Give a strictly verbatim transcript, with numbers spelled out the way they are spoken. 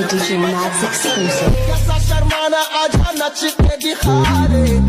Master D J Mads exclusive.